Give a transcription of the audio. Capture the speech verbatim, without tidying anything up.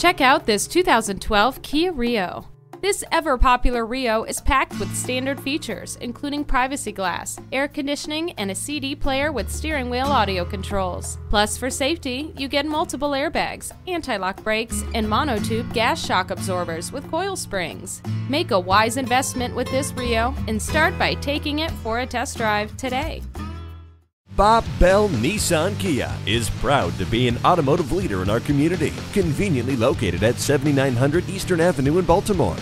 Check out this two thousand twelve Kia Rio. This ever-popular Rio is packed with standard features, including privacy glass, air conditioning, and a C D player with steering wheel audio controls. Plus, for safety, you get multiple airbags, anti-lock brakes, and monotube gas shock absorbers with coil springs. Make a wise investment with this Rio and start by taking it for a test drive today. Bob Bell Nissan Kia is proud to be an automotive leader in our community. Conveniently located at seventy-nine hundred Eastern Avenue in Baltimore.